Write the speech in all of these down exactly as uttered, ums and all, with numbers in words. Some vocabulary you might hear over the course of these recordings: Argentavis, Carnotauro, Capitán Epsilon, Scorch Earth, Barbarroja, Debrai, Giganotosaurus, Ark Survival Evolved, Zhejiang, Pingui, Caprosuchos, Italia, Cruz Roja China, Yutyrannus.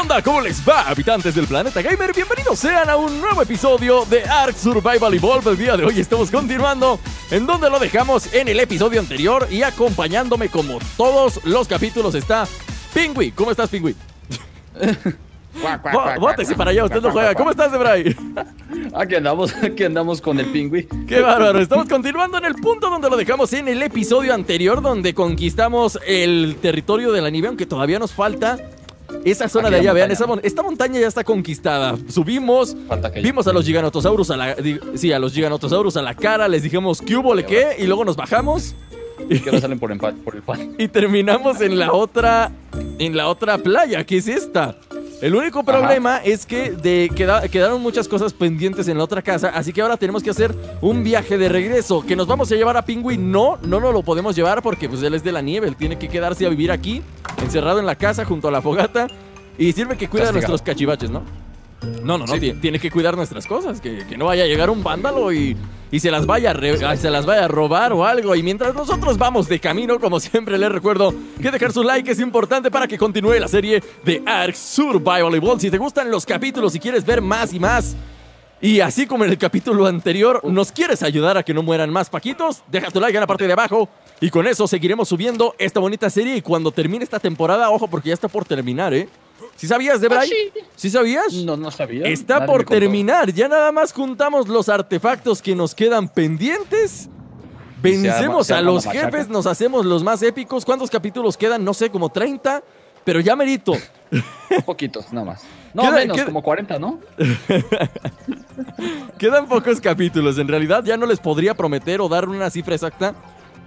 onda? ¿Cómo les va, habitantes del planeta gamer? Bienvenidos sean a un nuevo episodio de Ark Survival Evolved. El día de hoy estamos continuando en donde lo dejamos en el episodio anterior. Y acompañándome como todos los capítulos está Pingui. ¿Cómo estás, Pingui? Bótese para allá, usted no juega. ¿Cómo estás, Debrai? Aquí andamos, aquí andamos con el Pingui. ¡Qué bárbaro! Estamos continuando en el punto donde lo dejamos en el episodio anterior, donde conquistamos el territorio de la nieve, aunque todavía nos falta esa zona de allá. Vean, esa mon esta montaña ya está conquistada. Subimos, vimos a los Giganotosaurus a la, sí, a los Giganotosaurus a la cara, les dijimos ¿qué hubo, le qué? Y luego nos bajamos. Y que no salen por el pan. Y terminamos en la otra, en la otra playa, que es esta. El único problema, ajá, es que de, queda, quedaron muchas cosas pendientes en la otra casa. Así que ahora tenemos que hacer un viaje de regreso. ¿Que nos vamos a llevar a Pingui? No, no nos lo podemos llevar porque pues él es de la nieve. Él tiene que quedarse a vivir aquí, encerrado en la casa, junto a la fogata. Y sirve que cuida nuestros cachivaches, ¿no? No, no, no, sí. Tiene que cuidar nuestras cosas. Que, que no vaya a llegar un vándalo y, y se, las vaya a se las vaya a robar o algo. Y mientras nosotros vamos de camino, como siempre les recuerdo que dejar su like es importante para que continúe la serie de Ark Survival Evolved. Si te gustan los capítulos, si quieres ver más y más, y así como en el capítulo anterior, nos quieres ayudar a que no mueran más paquitos, deja tu like en la parte de abajo. Y con eso seguiremos subiendo esta bonita serie. Y cuando termine esta temporada, ojo, porque ya está por terminar, ¿eh? ¿Sí sabías, Debray? ¿Sí? ¿Sí sabías? No, no sabía. Está Nadie por terminar. Ya nada más juntamos los artefactos que nos quedan pendientes. Vencemos a los jefes, nos hacemos los más épicos. ¿Cuántos capítulos quedan? No sé, como treinta. Pero ya merito. Poquitos, nada más. No, queda, menos, queda... como cuarenta, ¿no? Quedan pocos capítulos. En realidad ya no les podría prometer o dar una cifra exacta.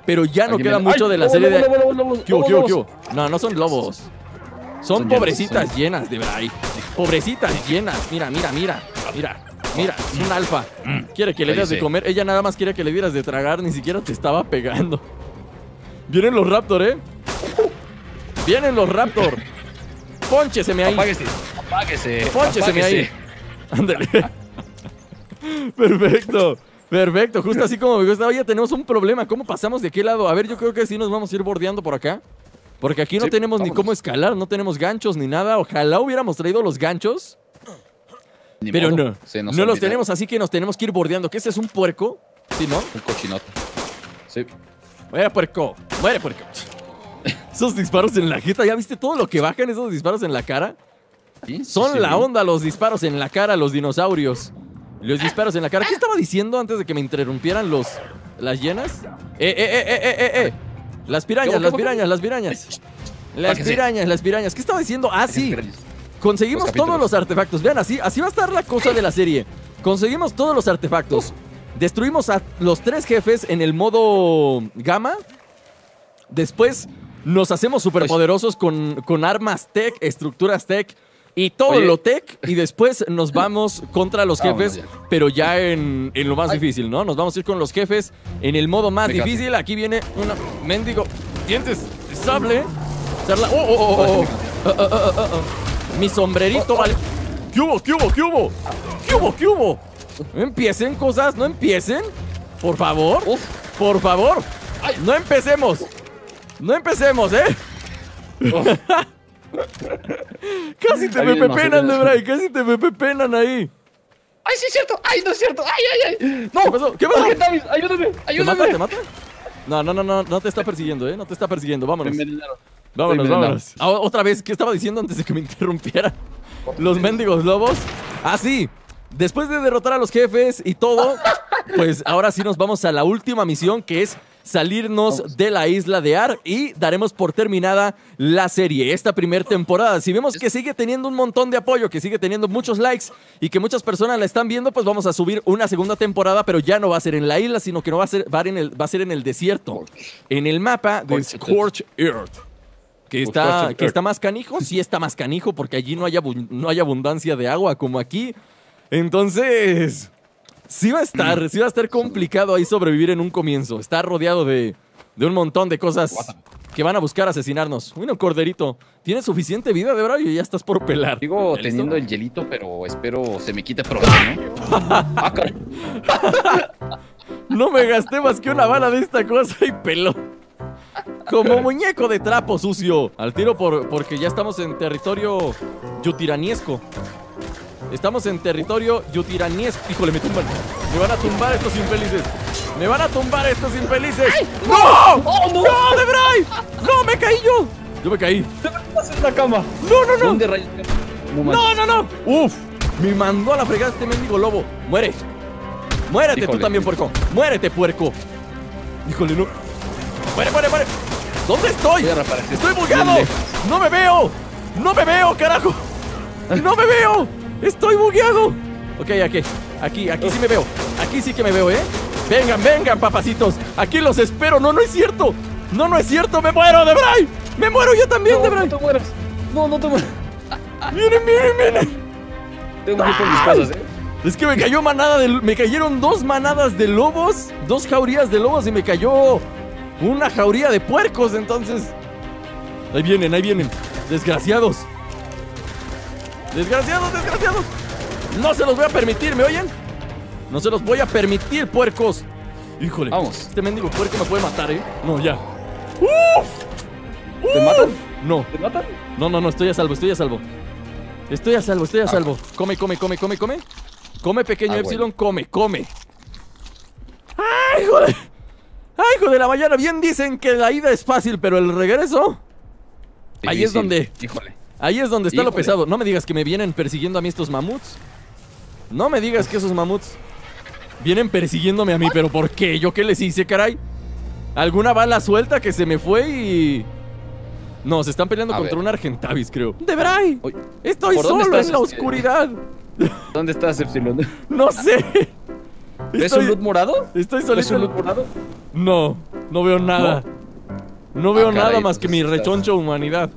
Pero ya no queda mucho de la serie de... No, no son lobos. Son, son pobrecitas llenos, son... llenas, de verdad. Pobrecitas llenas. Mira, mira, mira. Mira, mira. Es un alfa. Quiere que le dieras de comer. Ella nada más quería que le dieras de tragar. Ni siquiera te estaba pegando. Vienen los raptor, ¿eh? Vienen los raptor. Póncheseme ahí. Apáguese. Apáguese. Póncheseme ahí. Ándale. Perfecto. Perfecto. Justo así como me gusta. Oye, tenemos un problema. ¿Cómo pasamos de qué lado? A ver, yo creo que sí nos vamos a ir bordeando por acá. Porque aquí no sí, tenemos vámonos. Ni cómo escalar, no tenemos ganchos ni nada. Ojalá hubiéramos traído los ganchos. Ni pero modo. No, sí, no los tenemos, así que nos tenemos que ir bordeando. ¿Qué es? ¿Es un puerco? ¿Sí, no? Un cochinote. Sí. Muere, puerco. Muere, puerco. Esos disparos en la jeta. ¿Ya viste todo lo que bajan esos disparos en la cara? ¿Sí? Son sí, la bien. Onda los disparos en la cara, los dinosaurios. Los disparos en la cara. ¿Qué estaba diciendo antes de que me interrumpieran los las hienas? Eh, eh, eh, eh, eh, eh, eh. Las pirañas, ¿Cómo, cómo, las pirañas, cómo? las pirañas. Las Páquense. pirañas, las pirañas. ¿Qué estaba diciendo? Ah, sí. Conseguimos los todos los artefactos. Vean, así, así va a estar la cosa de la serie. Conseguimos todos los artefactos. Destruimos a los tres jefes en el modo gama. Después nos hacemos superpoderosos con, con armas tech, estructuras tech y todo Oye. lo tech. Y después nos vamos contra los jefes, ah, bueno, ya. pero ya en, en lo más Ay. difícil, ¿no? Nos vamos a ir con los jefes en el modo más Me difícil. Casi. Aquí viene una mendigo dientes de sable. Oh, oh, oh, oh. Oh, oh, oh, oh, oh. Mi sombrerito, oh, oh. vale. ¿Qué hubo? ¿Qué hubo? ¿Qué hubo? ¿Qué hubo? ¿Qué hubo? No empiecen cosas, no empiecen. Por favor, Uf. por favor. Ay. No empecemos. No empecemos, ¿eh? Oh. Casi te me pepenan, Debray. Casi te me pepenan ahí. Ay, sí es cierto. Ay, no es cierto. Ay, ay, ay. No. ¿Qué pasó? ¿Qué pasó? Argentavis, ayúdame, ayúdame. ¿Te mata? ¿Te mata? No, no, no, no, no te está persiguiendo, ¿eh? No te está persiguiendo. Vámonos. Vámonos, vámonos. Ah, otra vez, ¿qué estaba diciendo antes de que me interrumpiera? Los mendigos lobos. Ah, sí. Después de derrotar a los jefes y todo, pues ahora sí nos vamos a la última misión, que es salirnos vamos. de la isla de Ark, y daremos por terminada la serie, esta primera temporada. Si vemos que sigue teniendo un montón de apoyo, que sigue teniendo muchos likes y que muchas personas la están viendo, pues vamos a subir una segunda temporada, pero ya no va a ser en la isla, sino que no va a ser, va en el, va a ser en el desierto, en el mapa de Scorch Earth. Que está, que está más canijo, sí está más canijo, porque allí no hay, no hay abundancia de agua como aquí. Entonces, sí va a estar, sí va a estar complicado ahí sobrevivir en un comienzo. Está rodeado de, de un montón de cosas que van a buscar asesinarnos. Bueno, corderito, ¿tienes suficiente vida, de verdad? Y ya estás por pelar. Sigo teniendo el hielito, pero espero se me quite pronto, ¿no? No me gasté más que una bala de esta cosa y peló. Como muñeco de trapo sucio. Al tiro por, porque ya estamos en territorio yutiraniesco. Estamos en territorio yutiraniesco. Híjole, me tumban. Me van a tumbar estos infelices. Me van a tumbar estos infelices. ¡Ay! ¡No! ¡Oh, no! ¡No, Debrai! ¡No, me caí yo! Yo me caí. Debrai va a hacer una cama. No, no, no. ¿Dónde rayos? No, no, no. Uf. Me mandó a la fregada este mendigo lobo. Muere. Muérete. Híjole, tú también, puerco. Muérete, puerco. Híjole, no. Muere, muere, muere. ¿Dónde estoy? Estoy bugado. No me veo. No me veo, carajo. No me veo. Estoy bugueado. Ok, aquí. Aquí, aquí sí me veo. Aquí sí que me veo, ¿eh? Vengan, vengan, papacitos. Aquí los espero. No, no es cierto. No, no es cierto. Me muero, Debrai. Me muero yo también, no, Debrai. No te mueras. No, no te mueras. Miren, miren, miren. Tengo que ir por mis cosas, ¿eh? Es que me cayó manada de... Me cayeron dos manadas de lobos. Dos jaurías de lobos y me cayó una jauría de puercos, entonces. Ahí vienen, ahí vienen. Desgraciados. Desgraciados, desgraciados. No se los voy a permitir, ¿me oyen? No se los voy a permitir, puercos. Híjole. Vamos. Este mendigo puerco me puede matar, ¿eh? No, ya. ¡Uf! ¡Uf! ¿Te matan? No. ¿Te matan? No, no, no, estoy a salvo, estoy a salvo. Estoy a salvo, estoy a salvo. Ah. Come, come, come, come, come. Come, pequeño ah, Epsilon, bueno. come, come. ¡Ay, joder! ¡Ay, hijo de la mañana! Bien dicen que la ida es fácil, pero el regreso... Difícil. Ahí es donde... Híjole. Ahí es donde está Híjole. lo pesado. No me digas que me vienen persiguiendo a mí estos mamuts. No me digas que esos mamuts vienen persiguiéndome a mí. ¿Pero por qué? ¿Yo qué les hice, caray? ¿Alguna bala suelta que se me fue y...? No, se están peleando a contra ver. un Argentavis, creo. ¡Debrai! Oye, ¡Estoy solo en la este... oscuridad! ¿Dónde estás, Epsilon? No sé. ¿Es estoy... un loot morado? ¿Estoy solito? ¿Es un loot morado? No, no veo nada. No, no veo ah, caray, nada más que mi rechoncho humanidad.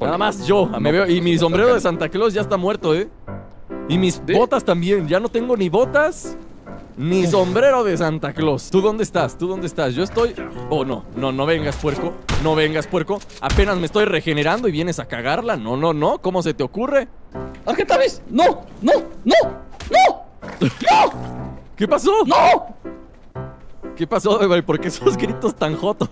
Nada más yo, me veo. Y mi sombrero de Santa Claus ya está muerto, ¿eh? Y mis ¿Sí? botas también. Ya no tengo ni botas ni sombrero de Santa Claus. ¿Tú dónde estás? ¿Tú dónde estás? Yo estoy... Oh, no. No, no vengas, puerco. No vengas, puerco. Apenas me estoy regenerando y vienes a cagarla. No, no, no. ¿Cómo se te ocurre? ¡Argentavis! ¡No! ¡No! ¡No! ¡No! ¡No! ¿Qué pasó? ¡No! ¿Qué pasó, Debrai? ¿Por qué esos gritos tan jotos?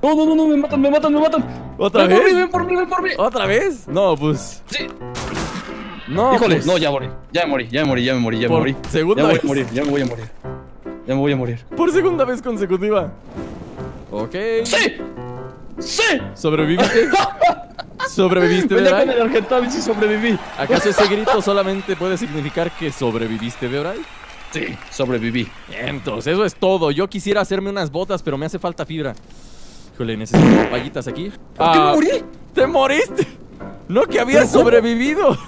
No, no, no, no, me matan, me matan, me matan. ¿Otra ven vez? Por mí, ven por mí, ven por mí. ¿Otra vez? No, pues. Sí. No. Híjole, pues... no, ya morí. Ya me morí, ya me morí, ya me morí, ya me morí. Segunda vez. Ya me voy a morir, ya me voy a morir. Ya me voy a morir. Por segunda vez consecutiva. Ok. ¡Sí! ¡Sí! ¿Sobreviviste? ¿Sobreviviste, Debrai? Venía con el Argentavis y sobreviví. ¿Acaso ese grito solamente puede significar que sobreviviste, Debrai? Sí, sobreviví. Entonces, eso es todo. Yo quisiera hacerme unas botas, pero me hace falta fibra. Híjole, necesito vallitas aquí. ¿Por qué me morí? ¡Te moriste! No, que habías sobrevivido.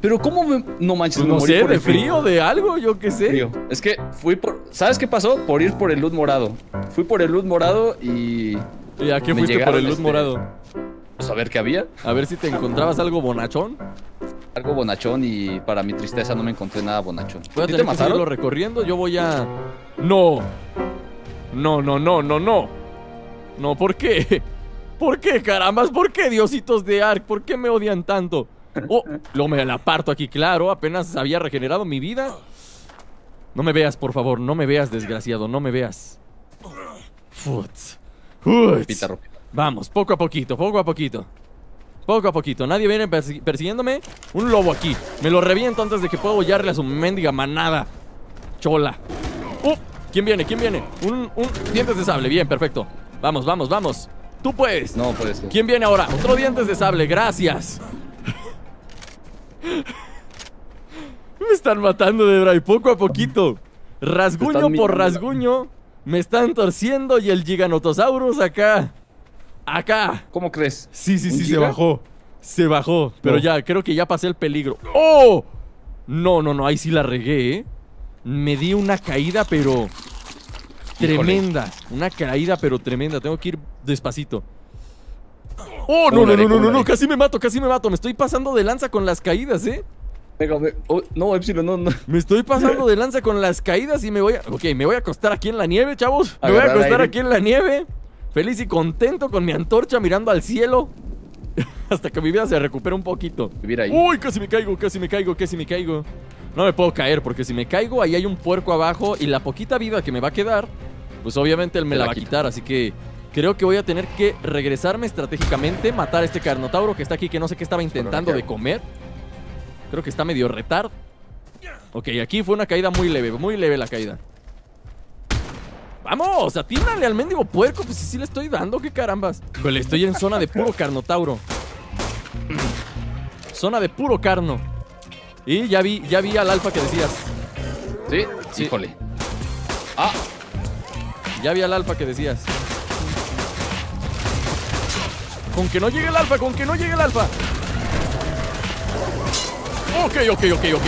Pero cómo me... No manches, pues no me morí sé, por de frío, frío, de algo, yo qué sé. Frío. Es que fui por... ¿Sabes qué pasó? Por ir por el loot morado. Fui por el loot morado y... ¿Y a qué me fuiste por el loot este... morado? Pues a ver qué había. A ver si te encontrabas algo bonachón. Algo bonachón y para mi tristeza no me encontré nada bonachón. Voy a tener que seguirlo recorriendo, yo voy a... No. No, no, no, no, no. No, ¿por qué? ¿Por qué, carambas? ¿Por qué, diositos de Ark? ¿Por qué me odian tanto? Oh, lo me la parto aquí, claro. Apenas había regenerado mi vida. No me veas, por favor. No me veas, desgraciado. No me veas. Futs. Futs. Vamos, poco a poquito, poco a poquito. Poco a poquito, nadie viene persi persiguiéndome. Un lobo aquí, me lo reviento antes de que pueda hollarle a su mendiga manada chola. uh, ¿Quién viene? ¿Quién viene? Un, un dientes de sable, bien, perfecto. Vamos, vamos, vamos. Tú puedes. No, puedes. ¿Quién viene ahora? Otro dientes de sable, gracias. Me están matando, Debrai, poco a poquito. Rasguño por rasguño. Me están torciendo y el Giganotosaurus acá. Acá. ¿Cómo crees? Sí, sí, sí, giga? se bajó. Se bajó. Pero no. ya, creo que ya pasé el peligro. ¡Oh! No, no, no, ahí sí la regué, ¿eh? Me di una caída, pero... Tremenda. Híjole. Una caída, pero tremenda. Tengo que ir despacito. ¡Oh, no, no, no, no, no, no! Casi me mato, casi me mato. Me estoy pasando de lanza con las caídas, ¿eh? Oh, no, Epsilon, no, no. Me estoy pasando de lanza con las caídas y me voy a... Ok, me voy a acostar aquí en la nieve, chavos. Me voy a acostar aquí en la nieve. Feliz y contento con mi antorcha mirando al cielo. Hasta que mi vida se recupera un poquito. Ahí. Uy, casi me caigo, casi me caigo, casi me caigo. No me puedo caer porque si me caigo, ahí hay un puerco abajo. Y la poquita vida que me va a quedar, pues obviamente él me la va a quitar, así que creo que voy a tener que regresarme estratégicamente, matar a este Carnotauro que está aquí, que no sé qué estaba intentando de comer. Creo que está medio retard. Ok, aquí fue una caída muy leve, muy leve la caída. ¡Vamos! Atínale al mendigo puerco, pues sí, sí le estoy dando, qué carambas. Pues le estoy en zona de puro Carnotauro. Zona de puro carno. Y ya vi, ya vi al alfa que decías. ¿Sí? Sí. Híjole. Ah. Ya vi al alfa que decías. Con que no llegue el alfa, con que no llegue el alfa. Ok, ok, ok, ok.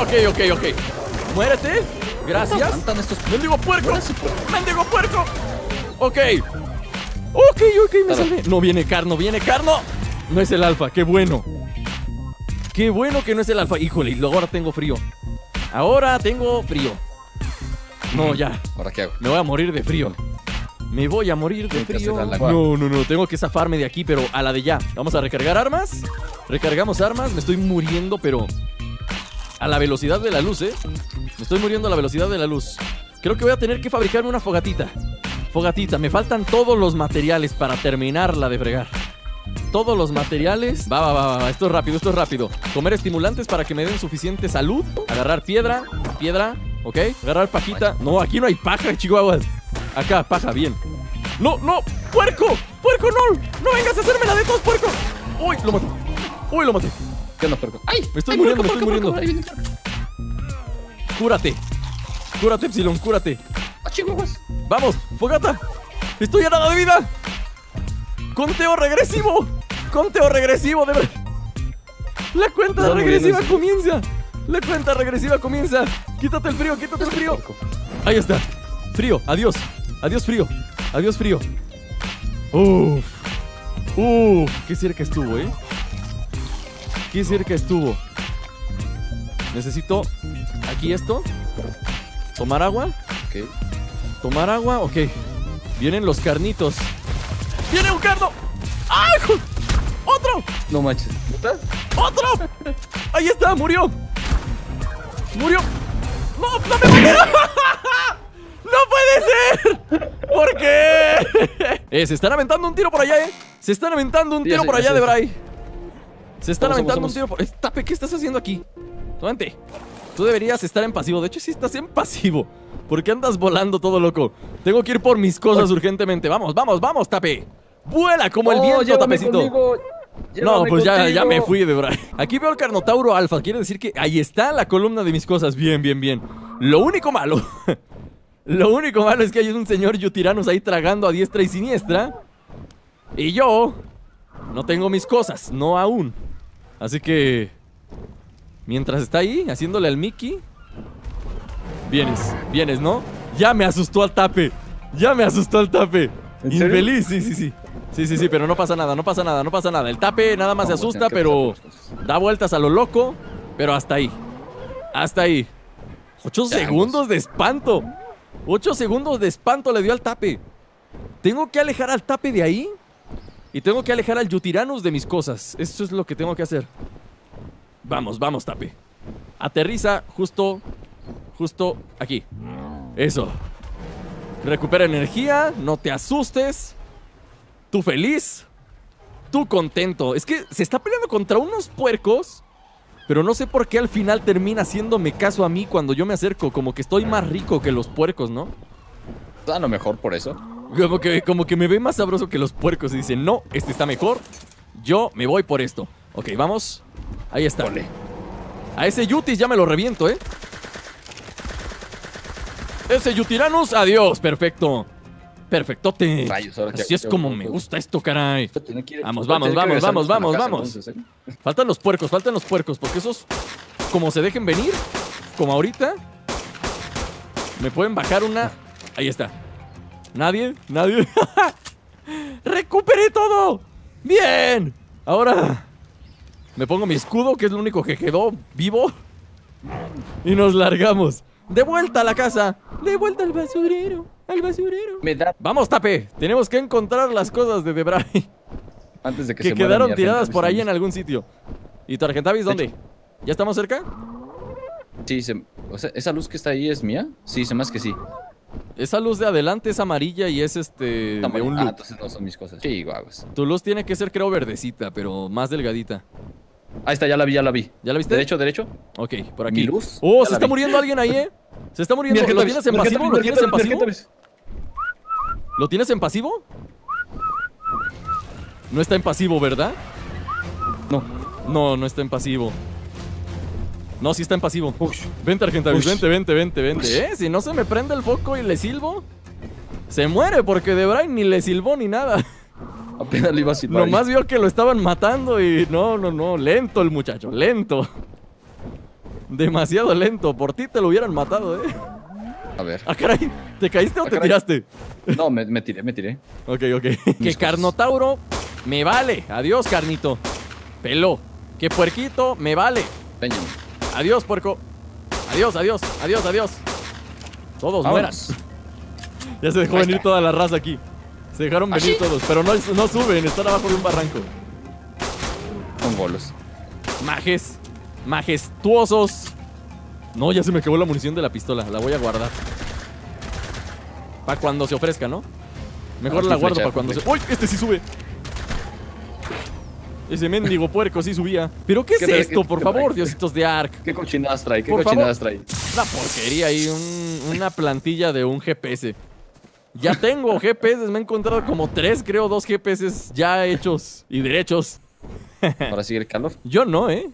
Ok, ok, ok. Muérete. Gracias. ¡Mendigo puerco! ¡Mendigo puerco! Ok. Ok, ok, me salvé. No viene carno, viene carno. No es el alfa, qué bueno. Qué bueno que no es el alfa. Híjole, y ahora tengo frío. Ahora tengo frío. No, ya. ¿Ahora qué hago? Me voy a morir de frío. Me voy a morir de frío. No, no, no, tengo que zafarme de aquí, pero a la de ya. Vamos a recargar armas. Recargamos armas. Me estoy muriendo, pero a la velocidad de la luz, ¿eh? Me estoy muriendo a la velocidad de la luz. Creo que voy a tener que fabricarme una fogatita. Fogatita, me faltan todos los materiales para terminarla de fregar. Todos los materiales. Va, va, va, va, esto es rápido, esto es rápido. Comer estimulantes para que me den suficiente salud. Agarrar piedra, piedra, ok. Agarrar pajita. No, aquí no hay paja, chihuahuas. Acá, paja, bien. No, no, puerco, puerco, no. No vengas a hacerme la de todos, puerco. Uy, lo maté, uy, lo maté. ¿Qué onda, puerco? Ay, me estoy ay, muriendo, puerco, me estoy puerco, muriendo puerco, puerco. Cúrate, cúrate, Epsilon, cúrate. Ah, chihuahuas. Vamos, fogata. Estoy a nada de vida. Conteo regresivo. Conteo regresivo, de verdad. La cuenta no, regresiva no, no, no. comienza. La cuenta regresiva comienza. Quítate el frío, quítate el frío. Ahí está. Frío, adiós. Adiós frío. Adiós frío. Uf. Uf. Qué cerca estuvo, ¿eh? Qué cerca estuvo. Necesito aquí esto. Tomar agua. Ok. Tomar agua, ok. Vienen los carnitos. ¡Viene un carno! ¡Ah! ¡Otro! No manches. ¿Está? ¡Otro! ¡Ahí está! ¡Murió! ¡Murió! ¡No! ¡No me murió! ¡No puede ser! ¿Por qué? Eh, se están aventando un tiro por allá, ¿eh? Se están aventando un tiro sí, por allá, Debray. Se están vamos, aventando vamos, un tiro por... Tape, ¿qué estás haciendo aquí? Tómate. Tú deberías estar en pasivo. De hecho, sí estás en pasivo. ¿Por qué andas volando todo loco? Tengo que ir por mis cosas oh. urgentemente. ¡Vamos, vamos, vamos, Tape! ¡Vuela como el viento, oh, Tapecito! Conmigo, no, pues ya, ya me fui, Debray. Aquí veo el Carnotauro Alfa. Quiere decir que ahí está la columna de mis cosas. Bien, bien, bien. Lo único malo... Lo único malo es que hay un señor Yutyrannus ahí tragando a diestra y siniestra. Y yo... No tengo mis cosas. No aún. Así que... Mientras está ahí, haciéndole al Mickey... Vienes, vienes, ¿no? Ya me asustó al Tape. Ya me asustó al Tape. Infeliz, sí, sí, sí. Sí, sí, sí, pero no pasa nada, no pasa nada, no pasa nada. El Tape nada más se asusta, pero da vueltas a lo loco. Pero hasta ahí. Hasta ahí. Ocho segundos de espanto. Ocho segundos de espanto le dio al Tape. Tengo que alejar al Tape de ahí. Y tengo que alejar al Yutyrannus de mis cosas. Eso es lo que tengo que hacer. Vamos, vamos, Tape. Aterriza justo... Justo aquí. Eso. Recupera energía. No te asustes. Tú feliz. Tú contento. Es que se está peleando contra unos puercos. Pero no sé por qué al final termina haciéndome caso a mí cuando yo me acerco. Como que estoy más rico que los puercos, ¿no? A lo mejor por eso. Como que, como que me ve más sabroso que los puercos. Y dice, no, este está mejor. Yo me voy por esto. Ok, vamos. Ahí está. Ole. A ese Yutis ya me lo reviento, ¿eh? Ese Yutyrannus, adiós, perfecto. Perfectote. Rayos, ahora así que, es que, como que, me gusta esto, caray. Que, vamos, vamos, vamos, vamos, vamos, casa, vamos. Entonces, ¿eh? Faltan los puercos, faltan los puercos. Porque esos, como se dejen venir, como ahorita, me pueden bajar una. Ahí está. Nadie, nadie. ¡Recuperé todo! ¡Bien! Ahora me pongo mi escudo, que es lo único que quedó vivo. Y nos largamos. De vuelta a la casa. De vuelta al basurero. Al basurero. Me da... Vamos, Tape. Tenemos que encontrar las cosas de Debray. Antes de que, que se quedaron tiradas por ahí en algún sitio. ¿Y tu Argentavis dónde? ¿Ya estamos cerca? Sí, se... o sea, ¿esa luz que está ahí es mía? Sí, se más que sí. Esa luz de adelante es amarilla y es este... de un loop. Ah, entonces no son mis cosas. Chihuahuas. Tu luz tiene que ser, creo, verdecita, pero más delgadita. Ahí está, ya la vi, ya la vi. ¿Ya la viste? ¿Derecho, derecho? Ok, por aquí. ¿Mi luz? ¡Oh, se está muriendo alguien ahí, eh! Se está muriendo. ¿Lo tienes en pasivo? ¿Lo tienes en pasivo? ¿Lo tienes en pasivo? No está en pasivo, ¿verdad? No. No, no está en pasivo. No, sí está en pasivo. Ush. Vente, Argentavis, vente, vente, vente, vente. Ush. ¿Eh? Si no se me prende el foco y le silbo, se muere, porque Debrai ni le silbó ni nada. Apenas le iba a silbar. Nomás vio que lo estaban matando y no, no, no. Lento el muchacho, lento. Demasiado lento. Por ti te lo hubieran matado, ¿eh? A ver. Ah, caray. ¿Te caíste o ah, te caray. tiraste? No, me, me tiré, me tiré. Ok, ok. Que Carnotauro me vale. Adiós, carnito. Peló. Que puerquito me vale. Peño. Adiós, puerco. Adiós, adiós, adiós, adiós. Todos mueran. Ya se dejó venir toda la raza aquí. Se dejaron venir ¿Así? todos, pero no, no suben, están abajo de un barranco. Con bolos. Majes, majestuosos. No, ya se me acabó la munición de la pistola. La voy a guardar. Para cuando se ofrezca, ¿no? Mejor ah, la guardo para cuando se... ¡Uy! Este sí sube. Ese mendigo puerco sí subía. ¿Pero qué es ¿Qué, esto? ¿Qué, por qué, favor, qué, diositos de Ark. ¿Qué cochinadas trae? ¿Qué por cochinadas favor? trae? Una porquería y un, una plantilla de un G P S. Ya tengo G P S. Me he encontrado como tres, creo, dos G P S ya hechos y derechos. ¿Ahora sigue el calor? Yo no, ¿eh?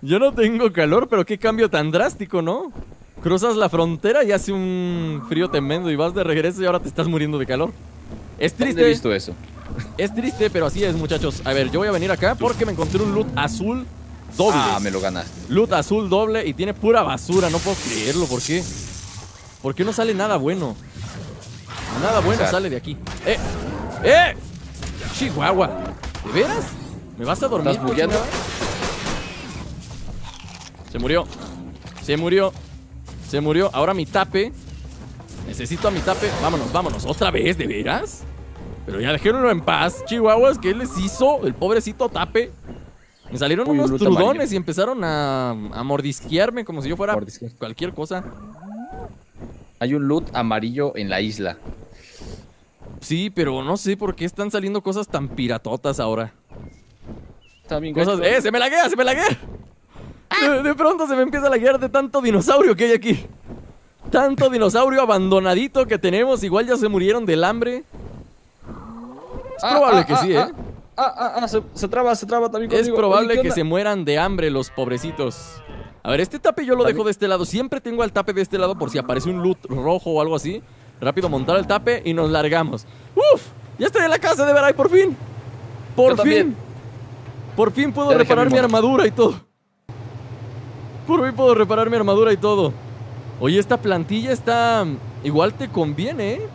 Yo no tengo calor, pero qué cambio tan drástico, ¿no? Cruzas la frontera y hace un frío tremendo y vas de regreso y ahora te estás muriendo de calor. Es triste. ¿Dónde he visto eso? Es triste, pero así es, muchachos. A ver, yo voy a venir acá porque me encontré un loot azul doble. Ah, me lo ganaste. Loot azul doble y tiene pura basura. No puedo creerlo. ¿Por qué? ¿Por qué no sale nada bueno? Nada bueno sale de aquí. ¡Eh! ¡Eh! ¡Chihuahua! ¿De veras? ¿Me vas a dormir? ¿Estás bugueando? Se murió. Se murió. Se murió. Ahora mi tape. Necesito a mi tape. Vámonos, vámonos. ¿Otra vez? ¿De veras? Pero ya dejéronlo en paz, chihuahuas. ¿Qué les hizo el pobrecito tape? Me salieron Uy, unos trudones amarillo. y empezaron a, a mordisquearme como si yo fuera cualquier cosa. Hay un loot amarillo en la isla. Sí, pero no sé por qué están saliendo cosas tan piratotas ahora. También cosas... ¡Eh, se me laguea, se me laguea! ¡Ah! De, de pronto se me empieza a laguear de tanto dinosaurio que hay aquí. Tanto dinosaurio abandonadito que tenemos. Igual ya se murieron del hambre. Es ah, probable ah, que ah, sí, ¿eh? Ah, ah, ah, ah se, se traba, se traba también conmigo. Es probable Oye, que se mueran de hambre los pobrecitos. A ver, este tape yo lo ¿También? dejo de este lado. Siempre tengo al tape de este lado por si aparece un loot rojo o algo así. Rápido montar el tape y nos largamos. ¡Uf! Ya estoy en la casa de Debrai, por fin. Por yo fin. También. Por fin puedo ya reparar mi, mi armadura y todo. Por fin puedo reparar mi armadura y todo. Oye, esta plantilla está... Igual te conviene, ¿eh?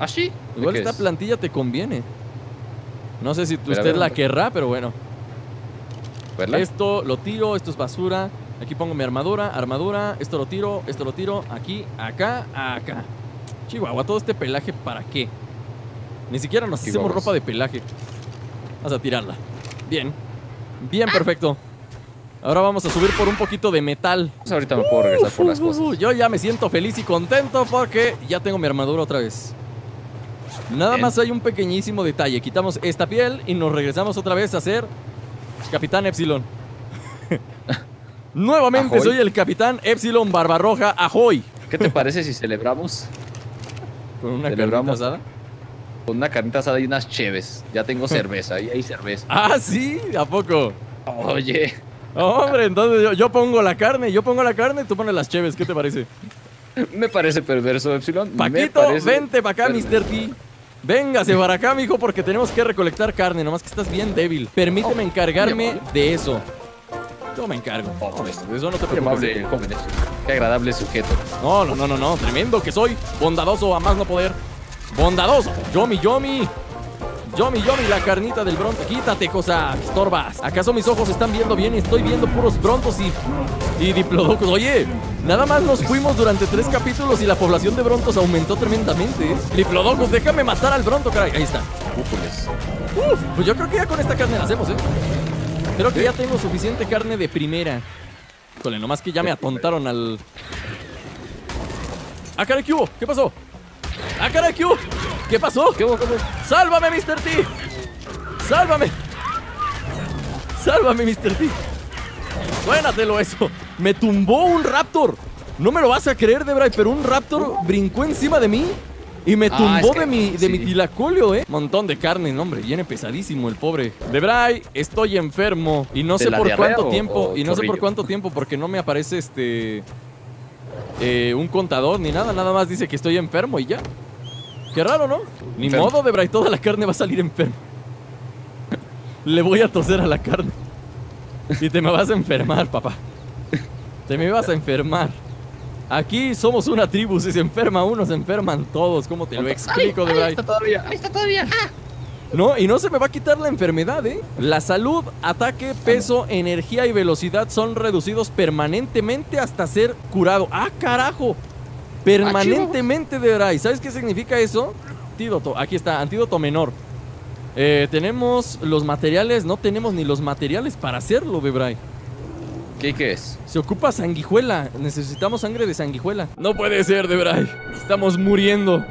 ¿Así? Igual esta es? plantilla te conviene. No sé si tú, ver, usted ver, la querrá, pero bueno. ¿Verla? Esto lo tiro, esto es basura. Aquí pongo mi armadura, armadura. Esto lo tiro, esto lo tiro. Aquí, acá, acá. Chihuahua, todo este pelaje, ¿para qué? Ni siquiera nos Chihuahuas. hacemos ropa de pelaje. Vas a tirarla. Bien. Bien, perfecto. Ahora vamos a subir por un poquito de metal. Pues ahorita me puedo regresar uh, por las cosas. Uh, yo ya me siento feliz y contento porque ya tengo mi armadura otra vez. Nada Bien. más hay un pequeñísimo detalle. Quitamos esta piel y nos regresamos otra vez a ser Capitán Epsilon. Nuevamente Ahoy. soy el Capitán Epsilon Barbarroja Ahoy. ¿Qué te parece si celebramos? Con una celebramos carnita asada. Con una carnita asada y unas cheves. Ya tengo cerveza, y hay cerveza. ¿Ah, sí? ¿A poco? Oye. Hombre, entonces yo, yo pongo la carne, yo pongo la carne y tú pones las cheves. ¿Qué te parece? Me parece perverso, Epsilon. Paquito, vente para acá, perverso. mister T. Véngase para acá, mijo, porque tenemos que recolectar carne. Nomás que estás bien débil. Permíteme oh, encargarme de eso. Yo me encargo. Oh, de eso no te preocupes. Qué, amable, qué agradable sujeto. No, no, no, no, no. Tremendo que soy. Bondadoso a más no poder. Bondadoso. Yomi, yomi. Yomi, yomi, la carnita del bronto. Quítate, cosa, estorbas. ¿Acaso mis ojos están viendo bien? Estoy viendo puros brontos y, y diplodocos. Oye, nada más nos fuimos durante tres capítulos y la población de brontos aumentó tremendamente. Diplodocos, déjame matar al bronto, caray. Ahí está. Uf, pues yo creo que ya con esta carne la hacemos, ¿eh? Creo que ya tengo suficiente carne de primera. Híjole, nomás que ya me atontaron al... ¡Ah, caray, qué hubo! ¿Qué pasó? ¡Ah, caray, qué hubo! ¿Qué pasó? ¿Qué hubo? ¿Qué hubo? ¡Sálvame, mister T! ¡Sálvame! ¡Sálvame, mister T! ¡Suénatelo eso! ¡Me tumbó un raptor! No me lo vas a creer, Debray, pero un raptor brincó encima de mí y me tumbó ah, es que, de, mi, de sí. mi tilacolio, ¿eh? Montón de carne, no, hombre, viene pesadísimo el pobre. Debray, estoy enfermo y no sé por cuánto o, tiempo, o y no chorrillo. sé por cuánto tiempo porque no me aparece este eh, un contador ni nada, nada más dice que estoy enfermo y ya. Qué raro, ¿no? Ni enfermo. modo, Debray, toda la carne va a salir enferma. Le voy a toser a la carne. Y te me vas a enfermar, papá. Te me vas a enfermar. Aquí somos una tribu, si se enferma uno, se enferman todos. ¿Cómo te lo explico, Debray? Ahí está todavía, ahí está todavía. ¡Ah! No, y no se me va a quitar la enfermedad, ¿eh? La salud, ataque, peso, energía y velocidad son reducidos permanentemente hasta ser curado. ¡Ah, carajo! Permanentemente, Debray. ¿Sabes qué significa eso? Antídoto, aquí está, antídoto menor. Eh, tenemos los materiales, no tenemos ni los materiales para hacerlo, Debray. ¿Qué, ¿Qué es? Se ocupa sanguijuela. Necesitamos sangre de sanguijuela. No puede ser, Debray. Estamos muriendo.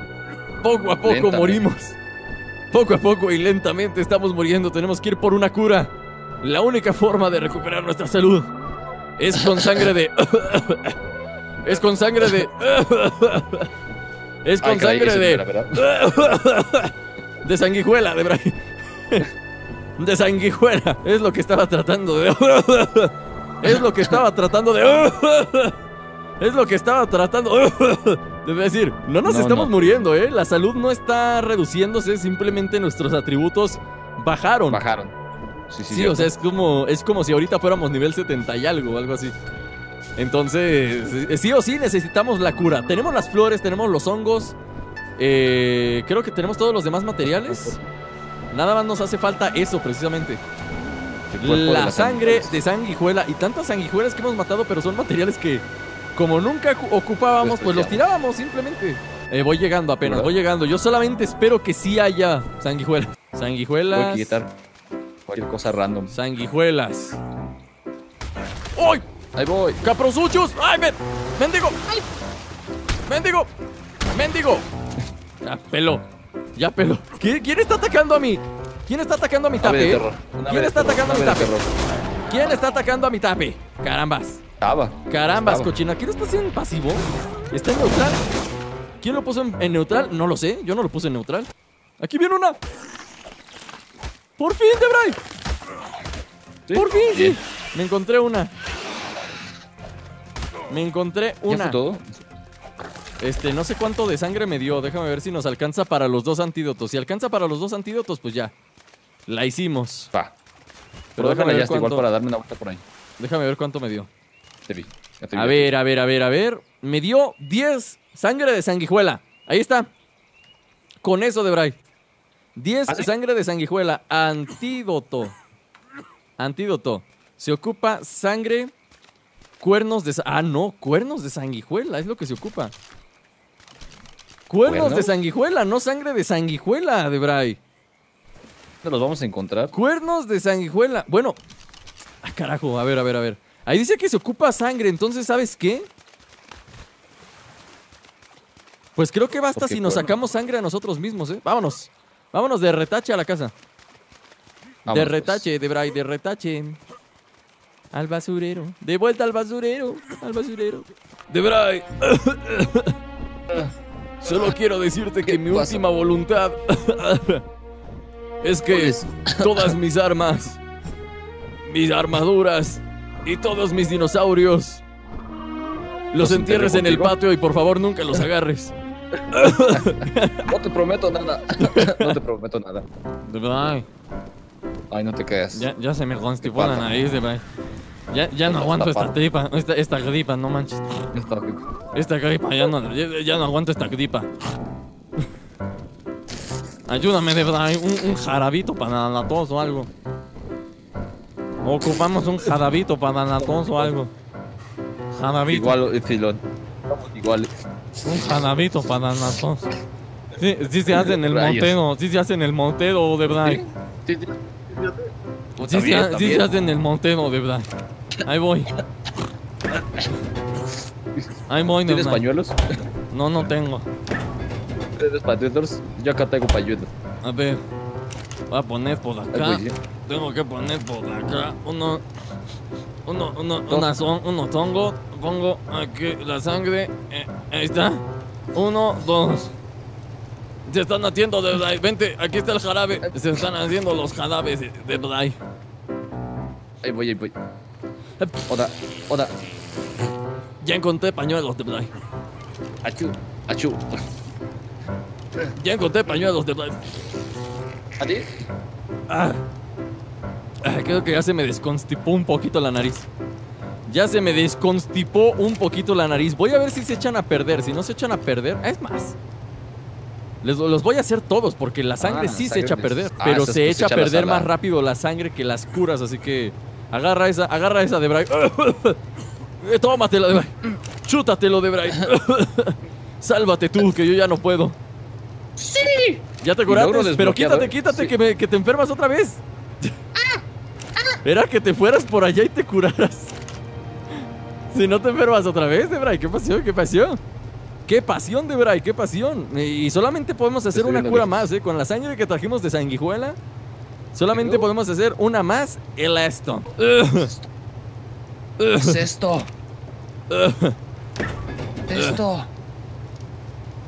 Poco a poco lentamente. morimos. Poco a poco y lentamente estamos muriendo. Tenemos que ir por una cura. La única forma de recuperar nuestra salud es con sangre de... es con sangre de... es con Ay, caray, sangre de... de sanguijuela, Debray. De sanguijuela. Es lo que estaba tratando de... Es lo que estaba tratando de... Es lo que estaba tratando de decir. No nos no, estamos no. muriendo, ¿eh? La salud no está reduciéndose, simplemente nuestros atributos bajaron. Bajaron. Sí, sí, sí o sea, es como, es como si ahorita fuéramos nivel setenta y algo, algo así. Entonces, sí o sí necesitamos la cura. Tenemos las flores, tenemos los hongos. Eh, creo que tenemos todos los demás materiales. Nada más nos hace falta eso, precisamente. La sangre de sanguijuela. Y tantas sanguijuelas que hemos matado, pero son materiales que como nunca ocupábamos, pues los tirábamos simplemente. eh, Voy llegando apenas, voy llegando. Yo solamente espero que sí haya sanguijuelas. Sanguijuelas. Voy a quitar cualquier cosa random. Sanguijuelas. ¡Ay! Ahí voy. ¡Caprosuchos! ¡Ay, men! ¡Mendigo! ¡Ay! ¡Mendigo! ¡Mendigo! Ya peló. Ya peló. ¿Quién está atacando a mí? ¿Quién está atacando a mi tape? ¿Quién está atacando a mi tape? ¿Quién está atacando a mi tape? Carambas. Estaba. Carambas, Estaba. cochina. ¿Quién está haciendo pasivo? ¿Está en neutral? ¿Quién lo puso en, en neutral? No lo sé. Yo no lo puse en neutral. Aquí viene una. Por fin, Debray. ¿Sí? Por fin, sí. Bien. Me encontré una. Me encontré una. ¿Ya fue todo? Este, no sé cuánto de sangre me dio. Déjame ver si nos alcanza para los dos antídotos. Si alcanza para los dos antídotos, pues ya. La hicimos. Va. Pero, Pero déjame ver cuánto... igual para darme una vuelta por ahí. Déjame ver cuánto me dio. Te vi. Ya te vi. A ver, a ver, a ver, a ver. Me dio diez sangre de sanguijuela. Ahí está. Con eso, Debray. diez ¿Ah, sí? sangre de sanguijuela. Antídoto. Antídoto. Se ocupa sangre... Cuernos de... Ah, no. Cuernos de sanguijuela. Es lo que se ocupa. Cuernos ¿Cuerno? de sanguijuela, no sangre de sanguijuela, Debray. ¿Dónde los vamos a encontrar? Cuernos de sanguijuela. Bueno. Ah, carajo. A ver, a ver, a ver. Ahí dice que se ocupa sangre. Entonces, ¿sabes qué? Pues creo que basta si nos cuerno? sacamos sangre a nosotros mismos, ¿eh? Vámonos. Vámonos de retache a la casa. Vámonos. De retache, Debray. De retache. Al basurero. De vuelta al basurero. Al basurero. Debray. Solo quiero decirte que mi pasa? última voluntad es que es? todas mis armas, mis armaduras y todos mis dinosaurios los, los entierres en el patio y por favor nunca los agarres. No te prometo nada. No te prometo nada. Debray. Ay, no te creas. Ya, ya se me constipó la nariz, Debray. Ya, ya no aguanto esta tripa, esta, esta gripa, no manches. Esta gripa. Esta gripa, ya no, ya, ya no aguanto esta gripa. Ayúdame, Debray, un, un jarabito para la tos o algo. Ocupamos un jarabito para la tos o algo. Jarabito. Igual, filón. Igual. Un jarabito para la tos. Sí, sí se hace en el montero, sí se hace en el montero, Debray. Sí, sí. Sí, bien, se, sí se hacen el montero, Debray. Ahí voy. Ahí voy, ¿Tienes normal. pañuelos? No, no tengo. ¿Tienes pañuelos? Yo acá tengo pañuelos. A ver. Voy a poner por acá. Tengo que poner por acá. Uno. Uno, uno, una son, uno tongo. Pongo aquí la sangre. Eh, ahí está. Uno, dos. Se están haciendo Debrai. Vente, aquí está el jarabe. Se están haciendo los jarabes de Debrai. Ahí voy, ahí voy. Hola, hola. Ya encontré pañuelos de Debrai. Achú, achú. Ya encontré pañuelos de Debrai. ¿A ti? Ah. Ah, creo que ya se me desconstipó un poquito la nariz. Ya se me desconstipó un poquito la nariz. Voy a ver si se echan a perder. Si no se echan a perder, es más. Les, los voy a hacer todos porque la sangre ah, sí sangre se echa a perder. Ah, pero se echa a perder más rápido la sangre que las curas. Así que agarra esa, agarra esa Debrai. Tómatela, Debrai. Chútatelo, Debrai. Sálvate tú, que yo ya no puedo. ¡Sí! Ya te curaste, pero quítate, quítate, sí. que, me, que te enfermas otra vez. Ah, ah. Era que te fueras por allá y te curaras. Si no te enfermas otra vez, Debrai. ¿Qué pasión, qué pasión? ¡Qué pasión, Debrai! ¡Qué pasión! Y solamente podemos hacer una cura más, ¿eh? Con la sangre que trajimos de sanguijuela, solamente podemos hacer una más. El esto. ¿Qué es esto? Esto.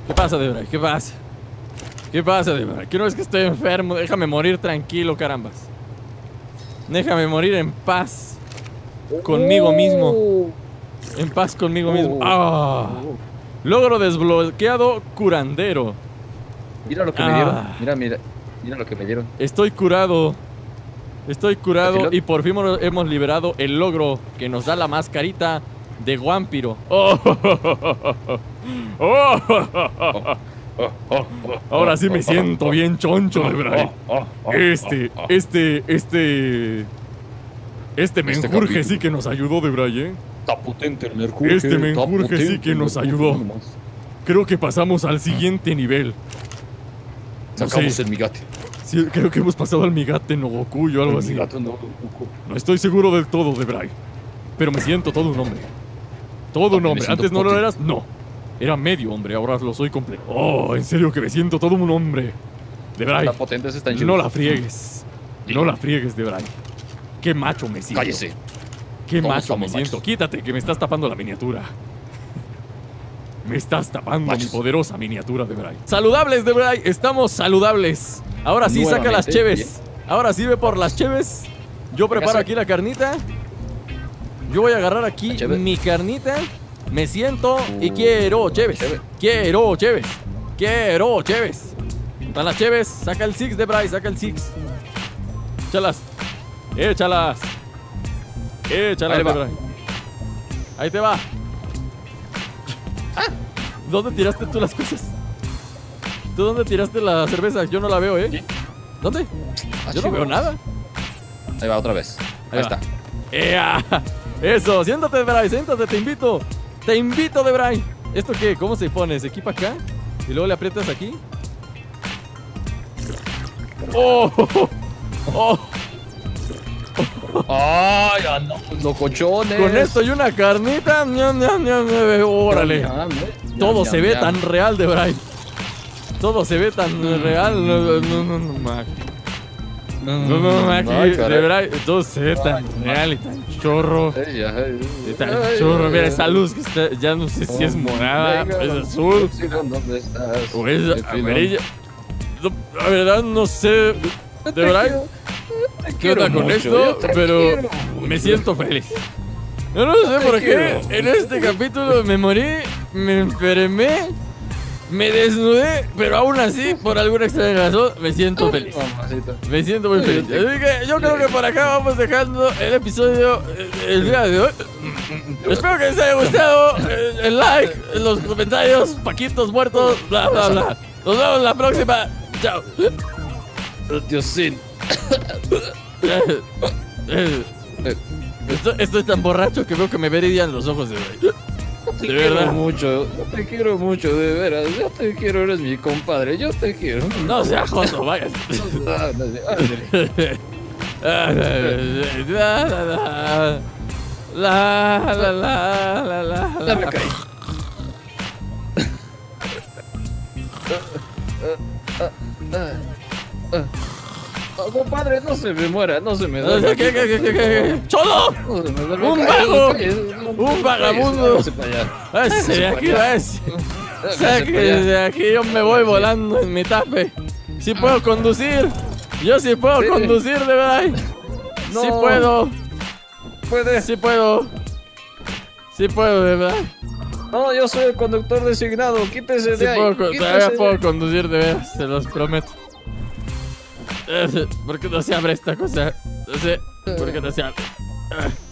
¿Qué pasa, Debrai? ¿Qué pasa? ¿Qué pasa, Debrai? ¿Qué no es que estoy enfermo? Déjame morir tranquilo, carambas. Déjame morir en paz. Conmigo mismo. En paz conmigo mismo. ¡Ah! Oh. Logro desbloqueado, curandero. Mira lo que ah. me dieron. Mira, mira, mira lo que me dieron. Estoy curado. Estoy curado y por fin hemos liberado el logro que nos da la mascarita de Guampiro. Oh. Oh. Ahora sí me siento bien choncho, Debrai. Este, este, este. Este menjurje sí que nos ayudó, Debrai, ¿eh? Está potente el mercurio. Este menjurje sí que nos ayudó. Creo que pasamos al siguiente nivel. Sacamos no sé. el migate. Sí, creo que hemos pasado al migate no Goku o algo el así. Migate no Goku. No estoy seguro del todo, Debrai. Pero me siento todo un hombre. Todo un hombre. Antes no potente. lo eras. No. Era medio hombre. Ahora lo soy completo. Oh, en serio que me siento todo un hombre. Debrai. No la friegues. No la friegues, Debrai. Qué macho me siento. Cállese. Qué Todos macho me siento. Machos. Quítate, que me estás tapando la miniatura. Me estás tapando machos. mi poderosa miniatura, Debrai. Saludables, Debrai. Estamos saludables. Ahora sí, Nuevamente, saca las cheves. Bien. Ahora sí, ve por las cheves. Yo preparo aquí la carnita. Yo voy a agarrar aquí mi carnita. Me siento y quiero cheves. Cheve. Quiero cheves. Quiero cheves. Están las cheves. Saca el six, Debrai. Saca el six. Échalas. Échalas. Échala, Debrai. Ahí te va. ¿Dónde tiraste tú las cosas? ¿Tú dónde tiraste la cerveza? Yo no la veo, ¿eh? ¿Dónde? Yo no veo nada. Ahí va, otra vez. Ahí, Ahí está. ¡Ea! Eso, siéntate, Debrai, siéntate, te invito. Te invito, Debrai. ¿Esto qué? ¿Cómo se pone? Se equipa acá y luego le aprietas aquí. ¡Oh! ¡Oh! Ay, no, locochones. Con esto y una carnita, ñam, ñam, ñam, órale. Ñam, ñam, ñam, Todo ñam, se ñam, ve ñam. tan real, Debrai. Todo se ve tan mm. real. No, no, no, no, no, no, no Debrai. Todo se ve tan ay, real y tan chorro. Ay, ay, y tan ay, chorro. Ay, Mira ay, esa luz que está, ya no sé oh, si es morada, venga, es azul, no, o es amarilla. No, la verdad no sé, Debrai. ¿Qué onda con mucho, esto? Pero me siento feliz. Yo no sé por qué en este capítulo me morí, me enfermé, me desnudé, pero aún así, por alguna extraña razón, me siento feliz. Me siento muy feliz. Así que yo creo que por acá vamos dejando el episodio el día de hoy. Espero que les haya gustado. El like, los comentarios, paquitos muertos, bla, bla, bla. Nos vemos la próxima. Chao. Diosín. estoy, estoy tan borracho que veo que me veridian los ojos, Debrai. De verdad. Mucho, yo te quiero mucho, de veras. Yo te quiero, eres mi compadre. Yo te quiero. No seas joto, vaya. La, la, la, la, la, la. Ya me caí. Oh, compadre, no se me muera, no se me da. ¿Qué, qué, qué, qué, qué? ¡Cholo! No, me da, me ¡Un vago! ¡Un vagabundo! ¡Váyase de aquí, váyase! ¡Sáquese de aquí! Yo me voy volando en mi tape. ¡Sí puedo conducir! ¡Yo sí puedo sí. conducir, de verdad! No. ¡Sí puedo! ¿Puede? ¡Sí puedo! ¡Sí puedo, de verdad! No, yo soy el conductor designado. Quítese de sí ahí. Puedo, Quítese todavía de puedo ahí. conducir, de verdad, se los prometo. ¿Por qué no se abre esta cosa? No sé, ¿por qué no se abre?